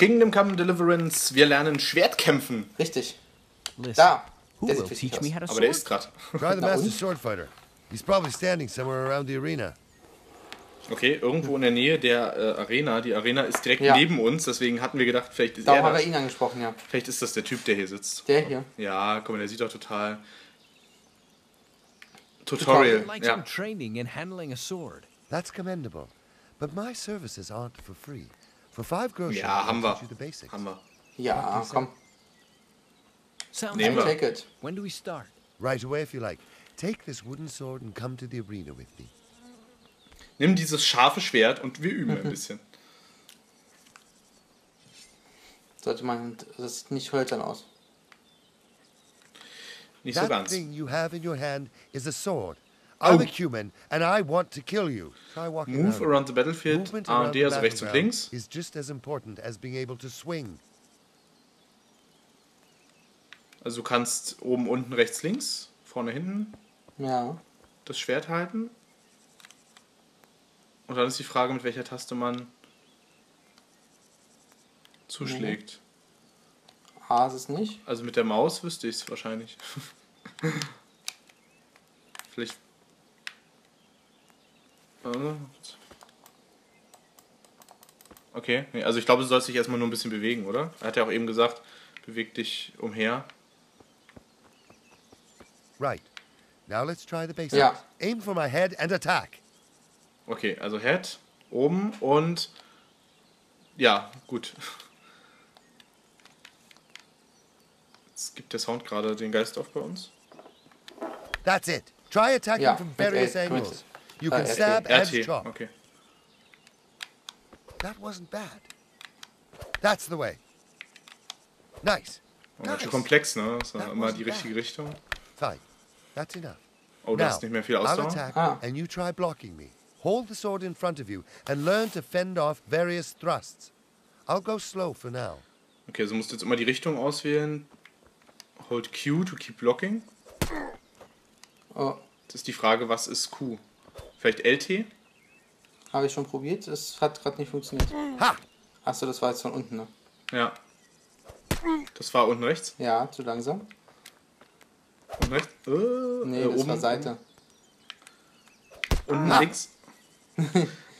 Kingdom Come Deliverance, wir lernen Schwertkämpfen. Richtig. Da. Der sieht richtig aus. Aber der ist gerade. Try the Master Sword Fighter. He's probably standing somewhere around the arena. Okay, irgendwo in der Nähe der Arena. Die Arena ist direkt neben uns, deswegen hatten wir gedacht, vielleicht ist er das. Ihn angesprochen, ja. Vielleicht ist das der Typ, der hier sitzt. Der hier? Ja, guck mal, der sieht doch total... Tutorial, ja. Ja, haben wir. Haben wir. Ja, komm. Nehmen wir. When do we start? Right away if you like. Take this wooden sword and come to the arena with me. Nimm dieses scharfe Schwert und wir üben ein bisschen. Sollte man, das sieht nicht hölzern aus. Nicht so ganz. Move around the battlefield, R&D, also rechts und links. Also du kannst oben, unten, rechts, links, vorne, hinten das Schwert halten. Und dann ist die Frage, mit welcher Taste man zuschlägt. A ist es nicht. Also mit der Maus wüsste ich es wahrscheinlich. Vielleicht. Okay, also ich glaube, du sollst dich erstmal nur ein bisschen bewegen, oder? Er hat ja auch eben gesagt, beweg dich umher. Right. Now let's try the basics. Ja. Aim for my head and attack. Okay, also Head, oben und ja, gut. Jetzt gibt der Sound gerade den Geist auf bei uns. That's it. Try attacking from various angles. You can stab and chop. Okay. That wasn't bad. That's the way. Nice. Ganz schön komplex, ne? Das war immer die richtige Richtung. Fine. That's enough. Oh, da ist nicht mehr viel Ausdauer. And you try blocking me. Hold the sword in front of you and learn to fend off various thrusts. I'll go slow for now. Okay, so musst du jetzt immer die Richtung auswählen. Hold Q to keep blocking. Oh. Das ist die Frage, was ist Q? Vielleicht LT? Habe ich schon probiert, es hat gerade nicht funktioniert. Ha! Achso, das war jetzt von unten, ne? Ja. Das war unten rechts? Ja, zu langsam. Unten rechts? Nee, das oben war Seite. Unten links?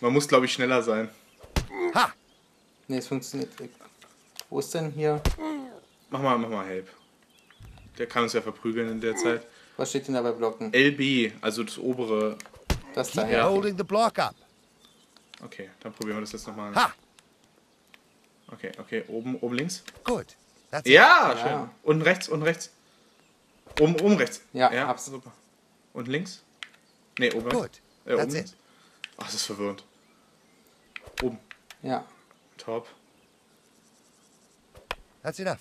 Man muss, glaube ich, schneller sein. Ha! Ne, es funktioniert nicht. Wo ist denn hier? Mach mal Help. Der kann uns ja verprügeln in der Zeit. Was steht denn da bei Blocken? LB, also das obere. Das da her. Okay, dann probieren wir das jetzt nochmal. Ha! Okay, oben links. Gut. Ja, schön. Unten rechts. Oben rechts. Ja, absolut. Super. Und links? Ne, oben. Gut. Oben. Ach, das ist verwirrend. Oben. Ja. Top. That's enough.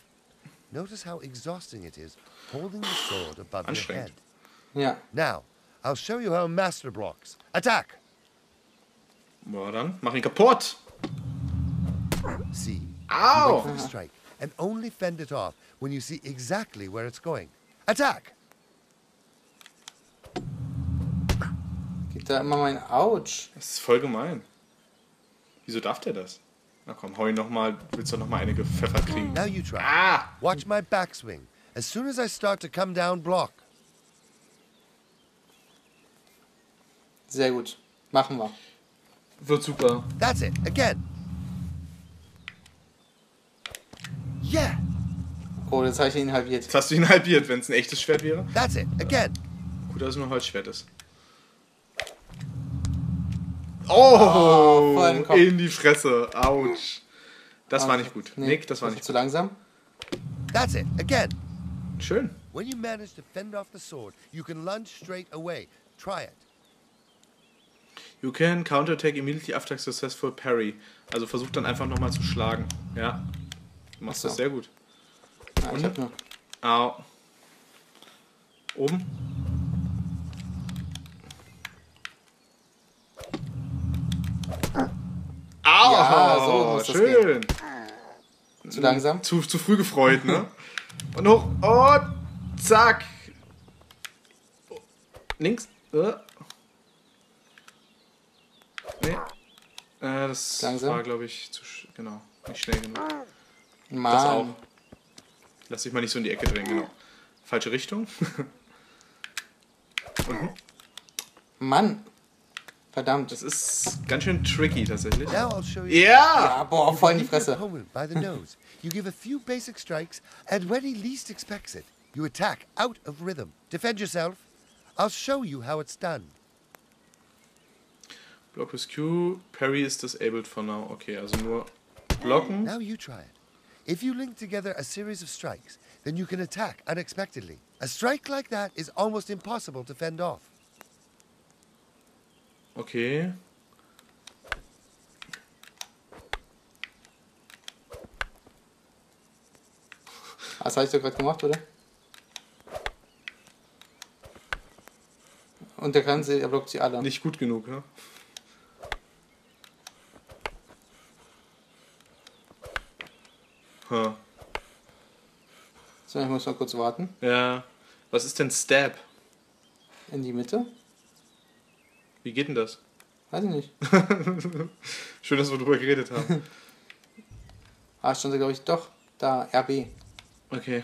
Notice how exhausting it is holding the sword above your head. Ja. Now, I'll show you how master blocks. Attack! Boah, dann mach ihn kaputt! See. Au! You wait for the strike and only fend it off when you see exactly where it's going. Attack! Da immer mein Autsch. Das ist voll gemein. Wieso darf der das? Na komm, hau ihn nochmal. Willst du nochmal einige Pfeffer kriegen? Now you try. Ah! Watch my backswing. As soon as I start to come down, block. Sehr gut. Machen wir. Wird super. That's it. Again. Yeah! Oh, jetzt habe ich ihn halbiert. Jetzt hast du ihn halbiert, wenn es ein echtes Schwert wäre. That's it. Again. Gut, dass es nur ein Holzschwert ist. Oh, in die Fresse. Autsch. Das war nicht gut. Nick, das war nicht gut. Zu langsam. That's it. Again. Schön. When you manage to fend off the sword, you can lunge straight away. Try it. You can counterattack immediately after successful parry. Also versuch dann einfach nochmal zu schlagen. Ja. Du machst das sehr gut. Und? Au. Oben. Au! Ja, so muss das schön. Gehen. Zu langsam? Zu früh gefreut, ne? Und hoch. Und zack. Links. Nee. Das langsam war, glaube ich, zu... Genau. Nicht schnell genug. Mann. Das auch. Lass dich mal nicht so in die Ecke drehen, genau. Falsche Richtung. Mhm. Mann. Verdammt. Das ist ganz schön tricky tatsächlich. Ja! Ja, boah, voll in die Fresse. You give a few basic strikes and when he least expects it, you attack out of rhythm. Defend yourself. I'll show you how it's done. Block with Q, parry is disabled for now. Okay, also nur blocken. Now you try it. If you link together a series of strikes, then you can attack unexpectedly. A strike like that is almost impossible to fend off. Okay. Was hast du gerade gemacht, oder? Und der kann sie, er blockt sie alle. Nicht gut genug, ne? Huh. So, ich muss mal kurz warten. Ja. Was ist denn Stab? In die Mitte? Wie geht denn das? Weiß ich nicht. Schön, dass wir drüber geredet haben. Ah, stand da, glaube ich, doch. Da, RB. Okay.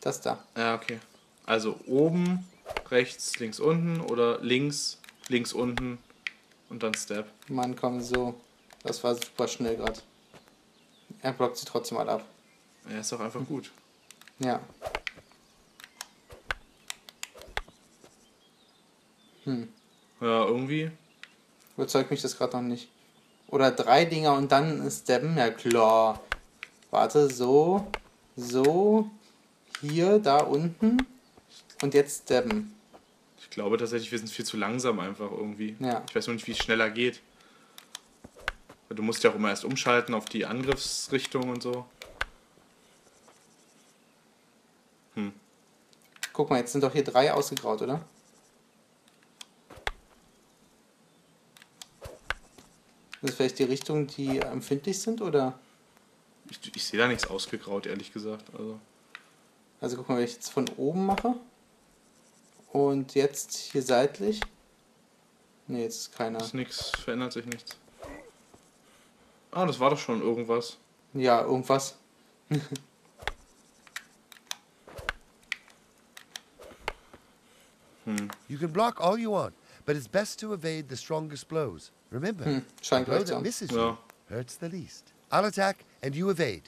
Das da. Ja, okay. Also oben, rechts, links, unten oder links, links, unten und dann Step. Mann, komm, so. Das war super schnell gerade. Er blockt sie trotzdem mal ab. Er ist doch einfach gut. Ja. Hm. Ja, irgendwie. Überzeugt mich das gerade noch nicht. Oder drei Dinger und dann Steppen? Ja, klar. Warte, so, so, hier, da unten. Und jetzt steppen. Ich glaube tatsächlich, wir sind viel zu langsam einfach irgendwie. Ja. Ich weiß noch nicht, wie es schneller geht. Du musst ja auch immer erst umschalten auf die Angriffsrichtung und so. Hm. Guck mal, jetzt sind doch hier drei ausgegraut, oder? Das ist vielleicht die Richtung, die empfindlich sind, oder? Ich sehe da nichts ausgegraut, ehrlich gesagt. Also guck mal, wenn ich jetzt von oben mache. Und jetzt hier seitlich. Ne, jetzt ist keiner. Ist nichts, verändert sich nichts. Ah, das war doch schon irgendwas. Ja, irgendwas. Hm. You can block all you want, but it's best to evade the strongest blows. Remember, scheint gleich zu misses you hurts the least. I'll attack and you evade.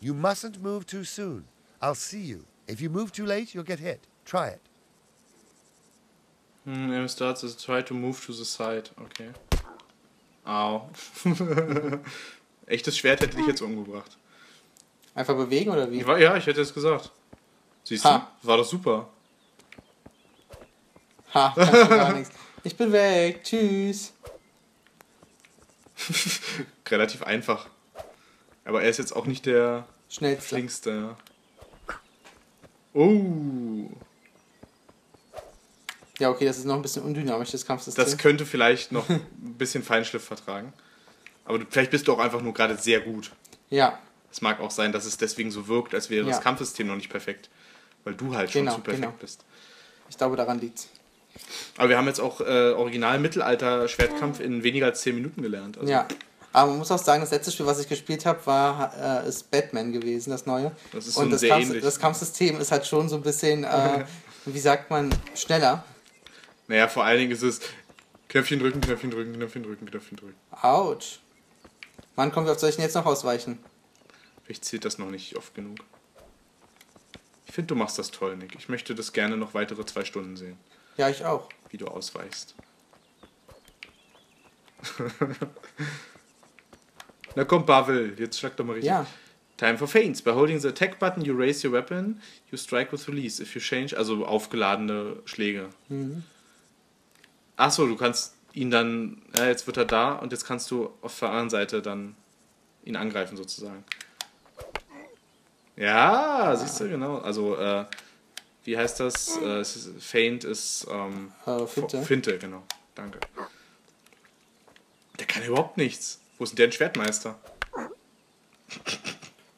You mustn't move too soon. I'll see you. If you move too late, you'll get hit. Try it. It starts to try to move to the side. Okay. Au. Echtes Schwert hätte dich jetzt umgebracht. Einfach bewegen oder wie? Ja, ich hätte es gesagt. Siehst ha. Du? War doch super. Ha, kannst du gar nichts. Ich bin weg. Tschüss. Relativ einfach. Aber er ist jetzt auch nicht der schnellste. Flinkste. Oh. Ja, okay, das ist noch ein bisschen undynamisch, das Kampfsystem. Das könnte vielleicht noch ein bisschen Feinschliff vertragen. Aber vielleicht bist du auch einfach nur gerade sehr gut. Ja. Es mag auch sein, dass es deswegen so wirkt, als wäre das Kampfsystem noch nicht perfekt. Weil du halt schon zu perfekt bist. Ich glaube, daran liegt's. Aber wir haben jetzt auch Original-Mittelalter-Schwertkampf in weniger als 10 Minuten gelernt. Also. Ja. Aber man muss auch sagen, das letzte Spiel, was ich gespielt habe, war ist Batman gewesen, das neue. Das ist so. Und das, das Kampfsystem ist halt schon so ein bisschen, wie sagt man, schneller. Naja, vor allen Dingen ist es Knöpfchen drücken, Knöpfchen drücken, Knöpfchen drücken, Knöpfchen drücken. Autsch. Wann kommen wir auf solchen jetzt noch ausweichen? Vielleicht zählt das noch nicht oft genug. Ich finde, du machst das toll, Nick. Ich möchte das gerne noch weitere 2 Stunden sehen. Ja, ich auch. Wie du ausweichst. Na komm, Pavel, jetzt schlag doch mal richtig. Ja. Time for feints. By holding the attack button, you raise your weapon, you strike with release. If you change, also aufgeladene Schläge. Mhm. Achso, du kannst ihn dann, ja, jetzt wird er da und jetzt kannst du auf der anderen Seite dann ihn angreifen sozusagen. Ja, ah. Siehst du, genau. Also, wie heißt das? Feint ist Finte. Finte, genau. Danke. Der kann überhaupt nichts. Wo ist denn der ein Schwertmeister?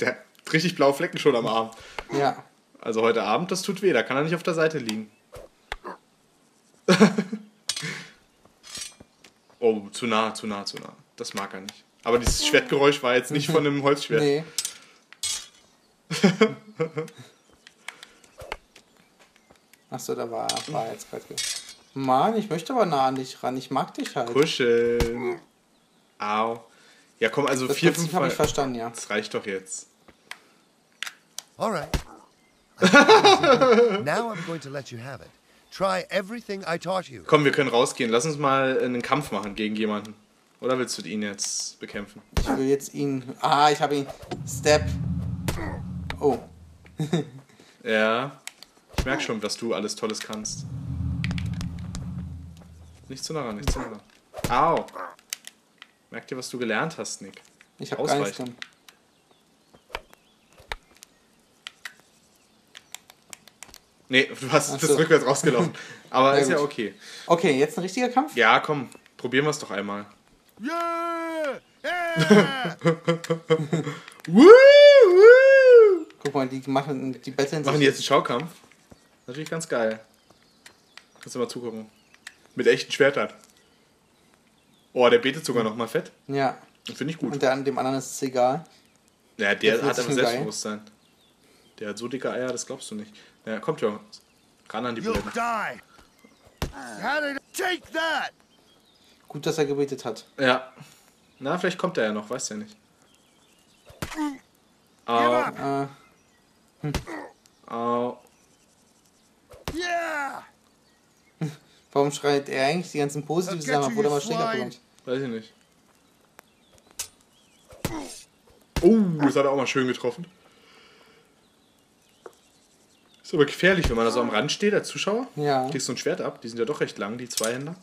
Der hat richtig blaue Flecken schon am Arm. Ja. Also heute Abend, das tut weh, da kann er nicht auf der Seite liegen. Oh, zu nah, zu nah, zu nah. Das mag er nicht. Aber dieses Schwertgeräusch war jetzt nicht von einem Holzschwert. Nee. Achso, da war jetzt gerade... Mann, ich möchte aber nah an dich ran. Ich mag dich halt. Kuscheln. Au. Ja, komm, also das 4, 5 habe ich verstanden, ja. Das reicht doch jetzt. Alright. Now I'm going to let you have it. Try everything I taught you. Komm, wir können rausgehen. Lass uns mal einen Kampf machen gegen jemanden. Oder willst du ihn jetzt bekämpfen? Ich will jetzt ihn... Ah, ich habe ihn... Step. Oh. Ja. Ich merke schon, was du alles Tolles kannst. Nicht zu nah ran, nicht zu nah ran. Au. Merk dir, was du gelernt hast, Nick. Ich habe gar nichts dran. Nee, du hast das rückwärts rausgelaufen. Aber ist ja okay. Okay, jetzt ein richtiger Kampf? Ja, komm. Probieren wir es doch einmal. Yeah! Yeah! Woo! Woo! Guck mal, die machen die Betteln. Machen die jetzt einen Schaukampf? Natürlich ganz geil. Kannst du mal zugucken. Mit echten Schwertern. Oh, der betet sogar noch mal fett. Ja. Finde ich gut. Und dem anderen ist es egal. Ja, der hat einfach Selbstbewusstsein. Geil. Der hat so dicke Eier, das glaubst du nicht. Ja, kommt schon. Ran an die Blöden. Gut, dass er gebetet hat. Ja. Na, vielleicht kommt er ja noch, weißt du ja nicht. Au. Au. Warum schreit er eigentlich die ganzen positiven Sachen ab, wo der mal Schläger abgenommen? Weiß ich nicht. Oh, das hat er auch mal schön getroffen. Ist aber gefährlich, wenn man da so am Rand steht, als Zuschauer. Ja. Kriegst du ein Schwert ab, die sind ja doch recht lang, die Zweihänder.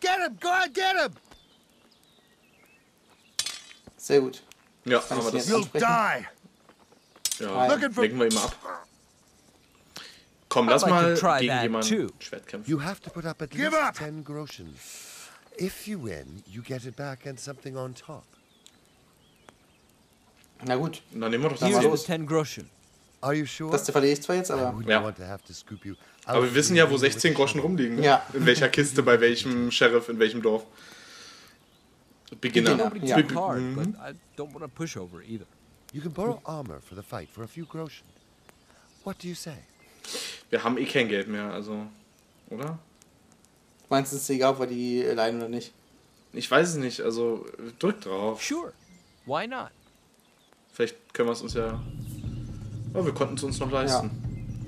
Get him, go on, get him! Sehr gut. Ja, aber das... You'll die! Ja, legen wir ihm ab. Komm, lass mal gegen jemanden Schwert kämpfen. You have to put up at least 10 Groschen. If you win, you get it back and something on top. Na gut. Dann nehmen wir doch das 10 Groschen. Das verlierst zwar jetzt, aber... Ja. Aber wir wissen ja, wo 16 Groschen rumliegen. Ne? Ja. In welcher Kiste, bei welchem Sheriff, in welchem Dorf. Beginner. Ja. Wir haben eh kein Geld mehr, also... Oder? Meinst du, es ist egal, ob wir die leihen oder nicht? Ich weiß es nicht, also drück drauf. Sure. Why not? Vielleicht können wir es uns ja... Oh, wir konnten es uns noch leisten.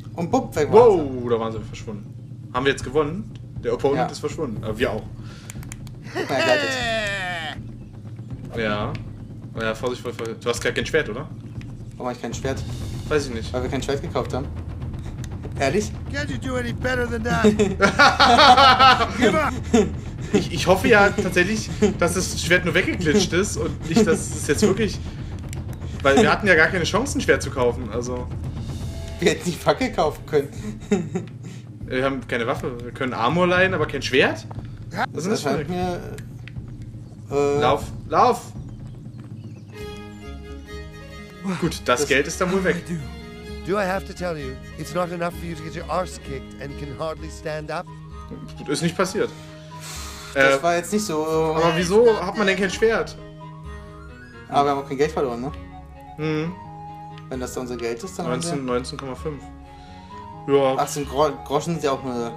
Ja. Und bupp, weg war es. Wow, da waren sie verschwunden. Haben wir jetzt gewonnen? Der Opponent ist verschwunden. Aber wir auch. Ja. Ja, Vorsicht, Vorsicht. Du hast gar kein Schwert, oder? Warum habe ich kein Schwert? Weiß ich nicht. Weil wir kein Schwert gekauft haben. Ehrlich? Ich hoffe ja tatsächlich, dass das Schwert nur weggeglitscht ist und nicht, dass es jetzt wirklich... Weil wir hatten ja gar keine Chancen, Schwert zu kaufen, also... Wir hätten die Fackel kaufen können. Wir haben keine Waffe. Wir können Armor leihen, aber kein Schwert? Was ist das für eine... Lauf! Gut, das Geld ist dann wohl weg. Ist nicht passiert. Das war jetzt nicht so... Aber wieso hat man denn kein Schwert? Aber wir haben auch kein Geld verloren, ne? Hm. Wenn das da unser Geld ist, dann 19,5. Ja. 18 Groschen sind ja auch nur...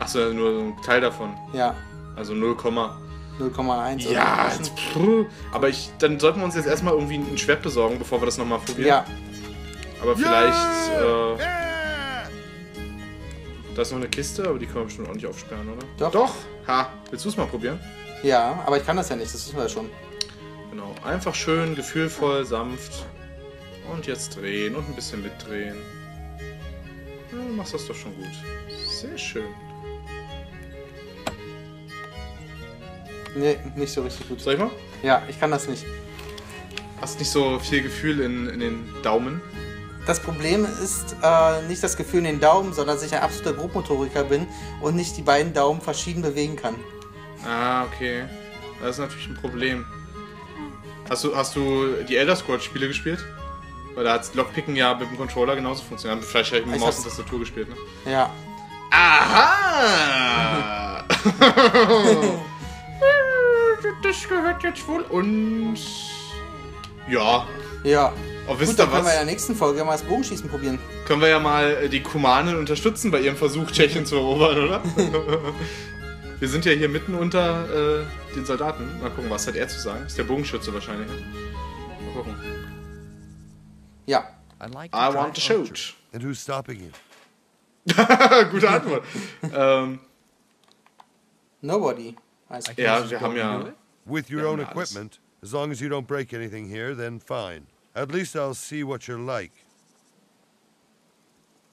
Achso, nur ein Teil davon. Ja. Also 0,1. Ja, jetzt, aber dann sollten wir uns jetzt erstmal irgendwie ein Schwert besorgen, bevor wir das nochmal probieren. Ja. Aber vielleicht... Da ist noch eine Kiste, aber die können wir bestimmt auch nicht aufsperren, oder? Doch. Doch! Ha! Willst du es mal probieren? Ja, aber ich kann das ja nicht, das wissen wir ja schon. Genau, einfach schön, gefühlvoll, sanft und jetzt drehen und ein bisschen mitdrehen. Ja, du machst das doch schon gut. Sehr schön. Nee, nicht so richtig gut. Soll ich mal? Ja, ich kann das nicht. Hast nicht so viel Gefühl in den Daumen? Das Problem ist nicht das Gefühl in den Daumen, sondern dass ich ein absoluter Grobmotoriker bin und nicht die beiden Daumen verschieden bewegen kann. Ah, okay. Das ist natürlich ein Problem. Hast du die Elder Scrolls Spiele gespielt? Weil da hat Lockpicken ja mit dem Controller genauso funktioniert. Vielleicht habe ich mit Maus und Tastatur gespielt, ne? Ja. Aha! das gehört jetzt wohl uns. Ja. Ja. Oh, wisst ihr was? Können wir in der nächsten Folge mal das Bogenschießen probieren. Können wir ja mal die Kumanen unterstützen bei ihrem Versuch, Tschechien zu erobern, oder? Wir sind ja hier mitten unter den Soldaten. Mal gucken, was hat er zu sagen? Ist der Bogenschütze wahrscheinlich. Mal gucken. Ja. I want to shoot. And who's stopping you? Gute Antwort. Nobody. Ja, wir haben ja... With your own equipment, as long as you don't break anything here, then fine. At least I'll see what you're like.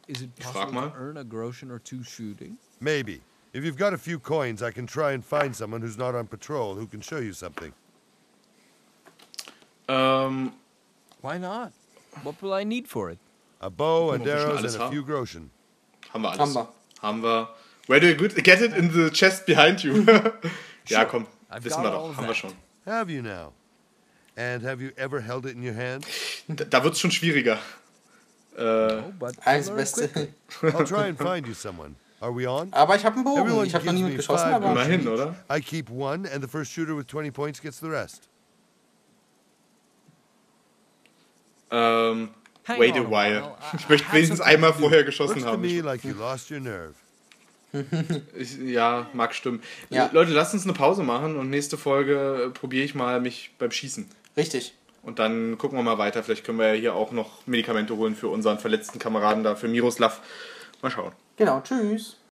Is it possible to earn a groschen or two shooting? Maybe. If you've got a few coins, I can try and find someone who's not on patrol who can show you something. Why not? What will I need for it? A bow and arrows and a few groschen. Haben wir alles. Haben wir. Where do you get it? In the chest behind you. Ja, komm, wissen wir doch. Haben wir schon. Have you now? And have you ever held it in your hand? Da wird's schon schwieriger. Alles Beste. I'll try and find you someone. Are we on? Aber ich habe einen Bogen. Ich habe noch niemanden geschossen, aber immerhin, oder? I keep one and the first shooter with 20 points gets the rest. Wait a while. Ich möchte wenigstens einmal vorher geschossen haben. Ja, mag stimmen. Ja. Leute, lasst uns eine Pause machen und nächste Folge probiere ich mal mich beim Schießen. Richtig. Und dann gucken wir mal weiter. Vielleicht können wir ja hier auch noch Medikamente holen für unseren verletzten Kameraden da, für Miroslav. Mal schauen. Genau, tschüss.